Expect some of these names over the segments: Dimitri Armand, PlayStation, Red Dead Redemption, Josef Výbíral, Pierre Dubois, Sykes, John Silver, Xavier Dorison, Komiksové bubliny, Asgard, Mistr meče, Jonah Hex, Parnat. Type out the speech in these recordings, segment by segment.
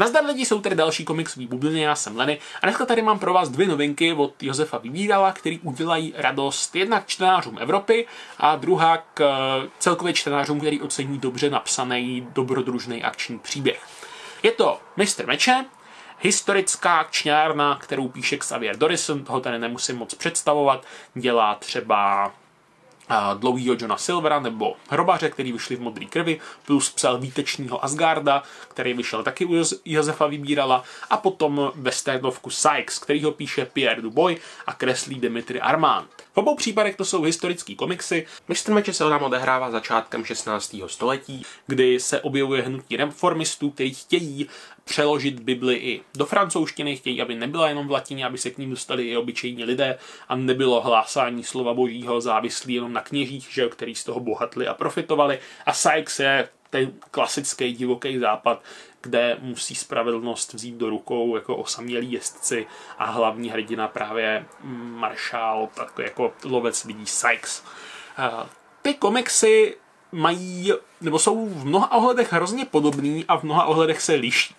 Nazdar lidi, jsou tady další komiksový bubliny, já jsem Lenny a dneska tady mám pro vás dvě novinky od Josefa Výbírala, který udělají radost jednak čtenářům Evropy a druhá k celkově čtenářům, který ocení dobře napsaný dobrodružný akční příběh. Je to Mistr meče, historická akčňárna, kterou píše Xavier Dorison, toho tady nemusím moc představovat, dělá třeba dlouhýho Johna Silvera nebo Hrobaře, který vyšli v Modrý krvi, plus psal Výtečního Asgarda, který vyšel taky u Josefa Výbírala, a potom westernovku Sykes, kterýho píše Pierre Dubois a kreslí Dimitri Armand. V obou případech to jsou historické komiksy. Mistr meče se nám odehrává začátkem 16. století, kdy se objevuje hnutí reformistů, kteří chtějí přeložit Bibli i do francouzštiny, chtějí, aby nebyla jenom v latině, aby se k ní dostali i obyčejní lidé a nebylo hlásání slova božího závislí jenom na kněžích, že, který z toho bohatli a profitovali. A Sykes je ten klasický divoký západ, kde musí spravedlnost vzít do rukou jako osamělí jezdci a hlavní hrdina právě maršál, takový jako lovec lidí Sykes. Ty komiksy mají, nebo jsou v mnoha ohledech hrozně podobný a v mnoha ohledech se liší.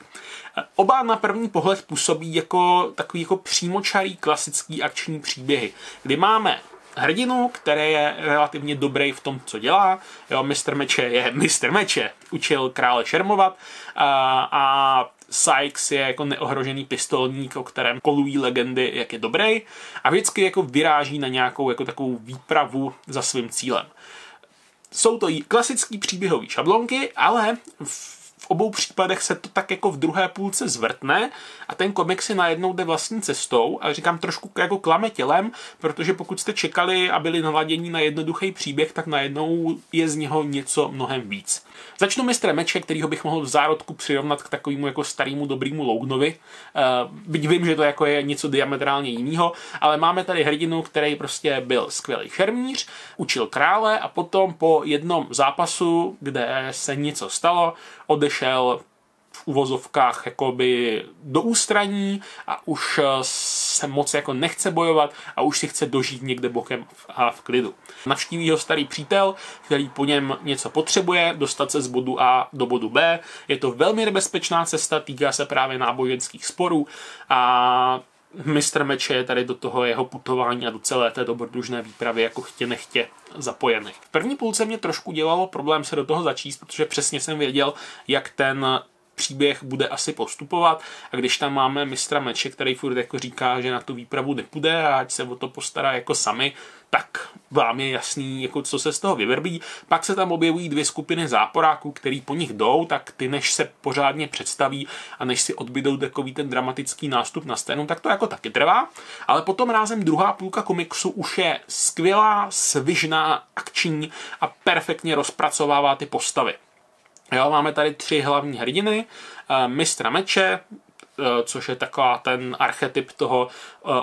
Oba na první pohled působí jako takový jako přímočarý klasický akční příběhy, kdy máme hrdinu, který je relativně dobrý v tom, co dělá. Jo, Mistr meče je Mistr meče, učil krále šermovat a Sykes je jako neohrožený pistolník, o kterém kolují legendy, jak je dobrý a vždycky jako vyráží na nějakou jako takovou výpravu za svým cílem. Jsou to i klasický příběhové šablonky, ale v obou případech se to tak jako v druhé půlce zvrtne a ten komik si najednou jde vlastní cestou a říkám trošku jako klame tělem, protože pokud jste čekali a byli naladění na jednoduchý příběh, tak najednou je z něho něco mnohem víc. Začnu Mistrem meče, kterýho bych mohl v zárodku přirovnat k takovému jako starému dobrýmu Lougnovi. Byť vím, že to jako je něco diametrálně jiného, ale máme tady hrdinu, který prostě byl skvělý šermíř, učil krále a potom po jednom zápasu, kde se něco stalo, odešel v uvozovkách jakoby do ústraní a už se moc jako nechce bojovat a už si chce dožít někde bokem a v klidu. Navštíví ho starý přítel, který po něm něco potřebuje, dostat se z bodu A do bodu B. Je to velmi nebezpečná cesta, týká se právě náboženských sporů a Mistr meče je tady do toho jeho putování a do celé té dobrodružné výpravy jako chtě nechtě zapojený. V první půlce mě trošku dělalo problém se do toho začíst, protože přesně jsem věděl, jak ten příběh bude asi postupovat a když tam máme Mistra meče, který furt jako říká, že na tu výpravu nepůjde a ať se o to postará jako sami, tak vám je jasný, jako co se z toho vyvrbí. Pak se tam objevují dvě skupiny záporáků, který po nich jdou, tak ty než se pořádně představí a než si odbydou takový ten dramatický nástup na scénu, tak to jako taky trvá. Ale potom rázem druhá půlka komiksu už je skvělá, svižná, akční a perfektně rozpracovává ty postavy. Jo, máme tady tři hlavní hrdiny, Mistra meče, což je taková ten archetyp toho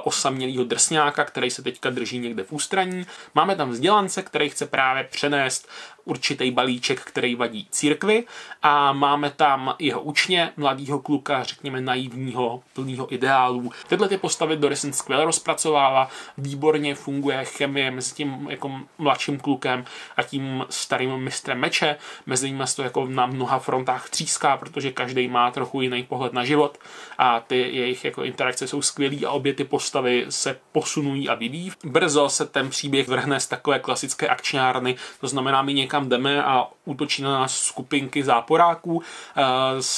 osamělého drsňáka, který se teďka drží někde v ústraní. Máme tam vzdělance, který chce právě přenést určitý balíček, který vadí církvi a máme tam jeho učně, mladýho kluka, řekněme naivního, plného ideálů. Tyhle ty postavy Dorison skvěle rozpracovává, výborně funguje chemie mezi tím jako mladším klukem a tím starým Mistrem meče. Mezi nimi se to jako na mnoha frontách tříská, protože každý má trochu jiný pohled na život a ty jejich jako interakce jsou skvělý a obě ty postavy se posunují a vyvíjí. Brzo se ten příběh vrhne z takové klasické akčňárny, to znamená my někam jdeme a útočí na nás skupinky záporáků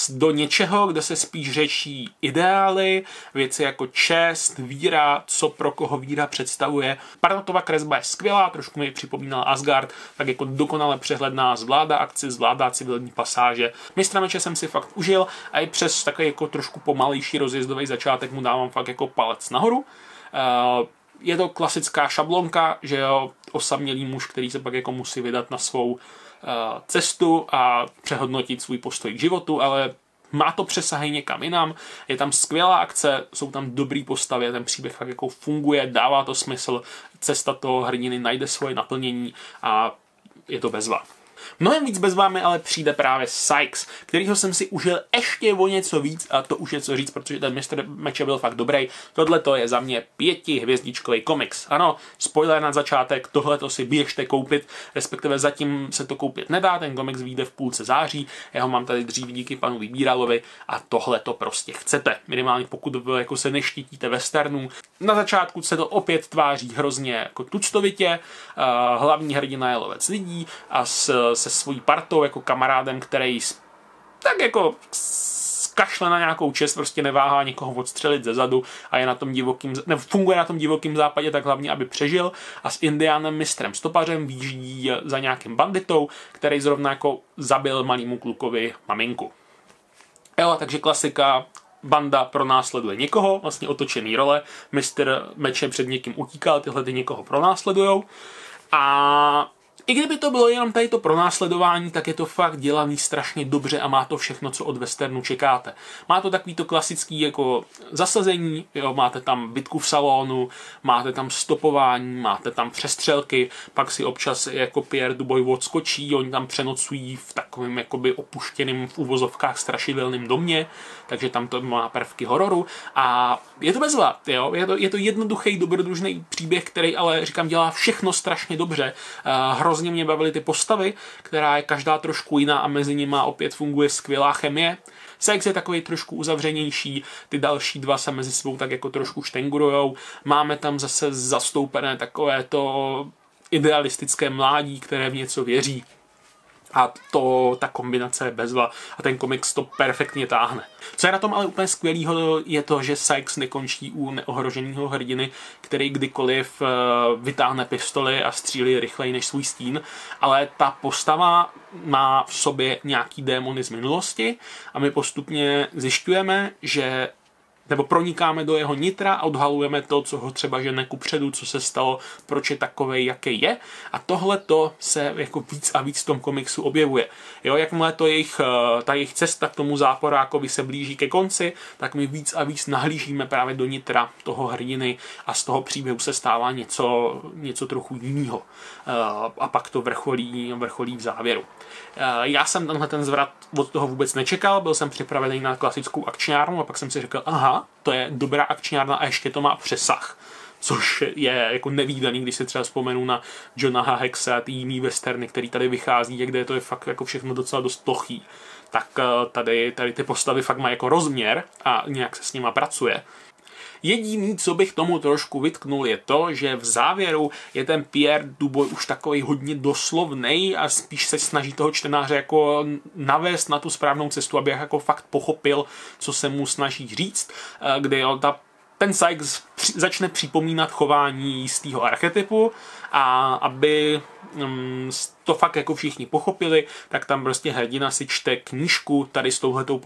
do něčeho, kde se spíš řeší ideály, věci jako čest, víra, co pro koho víra představuje. Parnatova kresba je skvělá, trošku mi připomínal Asgard, tak jako dokonale přehledná, zvládá akci, zvládá civilní pasáže. Mistra meče jsem si fakt užil a i přes takový jako trošku pomalejší rozjezdový začátek mu dávám fakt jako palec nahoru. Je to klasická šablonka, že jo, osamělý muž, který se pak jako musí vydat na svou cestu a přehodnotit svůj postoj k životu, ale má to přesahy někam jinam, je tam skvělá akce, jsou tam dobrý postavy, ten příběh fakt jako funguje, dává to smysl, cesta toho hrdiny najde svoje naplnění a je to bezva. Mnohem víc bez vámi ale přijde právě Sykes, kterýho jsem si užil ještě o něco víc, a to už je co říct, protože ten Mistr meče byl fakt dobrý. Tohleto je za mě 5-hvězdičkový komiks. Ano, spoiler na začátek, tohleto si běžte koupit, respektive zatím se to koupit nedá, ten komiks vyjde v půlce září, já ho mám tady dřív díky panu Výbíralovi a tohleto prostě chcete. Minimálně pokud jako se neštítíte westernů. Na začátku se to opět tváří hrozně jako tuctovitě, hlavní hrdina je lovec lidí a se svojí partou jako kamarádem, který tak jako kašle na nějakou čest, prostě neváhá někoho odstřelit ze zadu a je na tom funguje na tom divokým západě tak hlavně, aby přežil, a s Indiánem mistrem stopařem výjíždí za nějakým banditou, který zrovna jako zabil malému klukovi maminku. Jo, takže klasika, banda pronásleduje někoho, vlastně otočený role, Mistr meče před někým utíkal, tyhle ty někoho pronásledujou a i kdyby to bylo jenom tady to pronásledování, tak je to fakt dělaný strašně dobře a má to všechno, co od westernu čekáte. Má to takový to klasický jako zasazení, jo, máte tam bitku v salonu, máte tam stopování, máte tam přestřelky, pak si občas jako Pierre Dubois odskočí, oni tam přenocují v takovém jakoby opuštěném v uvozovkách strašidelném domě, takže tam to má prvky hororu a je to bezva, jo, je to jednoduchý, dobrodružný příběh, který ale říkám dělá všechno strašně dobře. Hrozně mě bavily ty postavy, která je každá trošku jiná a mezi nimi opět funguje skvělá chemie. Sykes je takový trošku uzavřenější, ty další dva se mezi sebou tak jako trošku štengurujou. Máme tam zase zastoupené takové to idealistické mládí, které v něco věří. A ta kombinace je bezva a ten komiks to perfektně táhne. Co je na tom ale úplně skvělýho, je to, že Sykes nekončí u neohroženého hrdiny, který kdykoliv vytáhne pistoli a střílí rychleji než svůj stín, ale ta postava má v sobě nějaký démony z minulosti a my postupně zjišťujeme, že nebo pronikáme do jeho nitra a odhalujeme to, co ho třeba žene kupředu, co se stalo, proč je takovej, jaký je. A tohle to se jako víc a víc v tom komiksu objevuje. Jo, jakmile to ta jejich cesta k tomu záporákovi se blíží ke konci, tak my víc a víc nahlížíme právě do nitra toho hrdiny a z toho příběhu se stává něco trochu jiného. A pak to vrcholí v závěru. Já jsem tenhle ten zvrat od toho vůbec nečekal, byl jsem připravený na klasickou akčňárnu a pak jsem si řekl, aha, to je dobrá akčňárna a ještě to má přesah. Což je jako nevídaný, když se třeba vzpomenu na Jonaha Hexa a ty jiný westerny, který tady vychází, kde to je fakt jako všechno docela dost plochý. Tak tady ty postavy fakt mají jako rozměr a nějak se s nima pracuje. Jediný, co bych tomu trošku vytknul, je to, že v závěru je ten Pierre Dubois už takový hodně doslovnej a spíš se snaží toho čtenáře jako navést na tu správnou cestu, aby jako fakt pochopil, co se mu snaží říct, kdy ten Sykes začne připomínat chování jistého archetypu a aby to fakt jako všichni pochopili, tak tam prostě hrdina si čte knížku tady s touhletou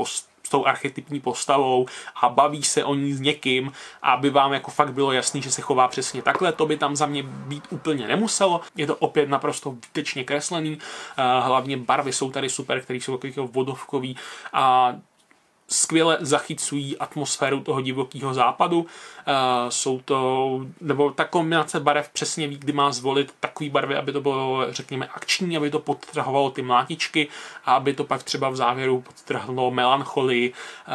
s tou archetypní postavou a baví se o ní s někým, aby vám jako fakt bylo jasný, že se chová přesně takhle, to by tam za mě být úplně nemuselo. Je to opět naprosto výtečně kreslený, hlavně barvy jsou tady super, které jsou takový vodovkový a skvěle zachycují atmosféru toho divokého západu. Nebo ta kombinace barev přesně ví, kdy má zvolit takový barvy, aby to bylo, řekněme, akční, aby to podtrhovalo ty mlátičky a aby to pak třeba v závěru podtrhlo melancholii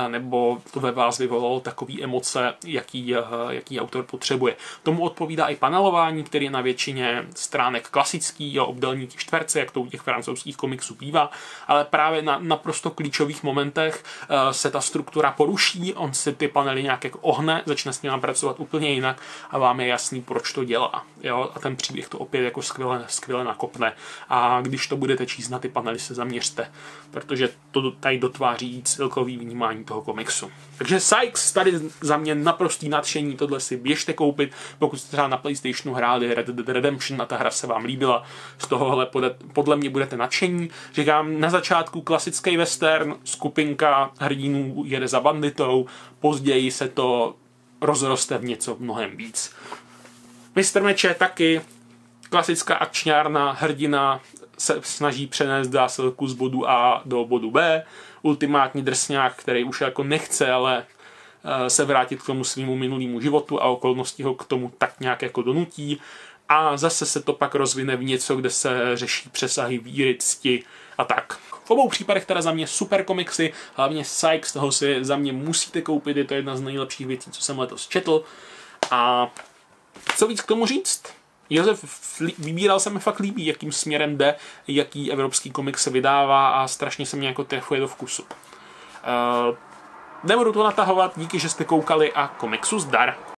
nebo to ve vás vyvolalo takové emoce, jaký autor potřebuje. Tomu odpovídá i panelování, který je na většině stránek klasický, obdélní ti čtverce, jak to u těch francouzských komiksů bývá, ale právě na naprosto klíčových momentech se ta struktura poruší, on si ty panely nějak jako ohne, začne s ním pracovat úplně jinak a vám je jasný, proč to dělá. Jo? A ten příběh to opět jako skvěle nakopne. A když to budete číst na ty panely, se zaměřte, protože to tady dotváří celkový vnímání toho komiksu. Takže Sykes tady za mě naprostý nadšení, tohle si běžte koupit, pokud jste třeba na PlayStationu hráli Red Dead Redemption a ta hra se vám líbila, z tohohle podle mě budete nadšení. Říkám, na začátku klasický western, skupinka hrdinů jede za banditou, později se to rozroste v něco mnohem víc. Mistr meče taky klasická akčňárna, hrdina se snaží přenést zásilku z bodu A do bodu B, ultimátní drsňák, který už jako nechce, ale se vrátit k tomu svému minulému životu a okolnosti ho k tomu tak nějak jako donutí. a zase se to pak rozvine v něco, kde se řeší přesahy víry, cti a tak. V obou případech teda za mě super komiksy, hlavně Sykes, toho si za mě musíte koupit, je to jedna z nejlepších věcí, co jsem letos četl. A co víc k tomu říct? Josef Výbíral se mi fakt líbí, jakým směrem jde, jaký evropský komiks se vydává a strašně se mě jako trefuje do vkusu. Nebudu to natahovat, díky, že jste koukali a komiksu zdar!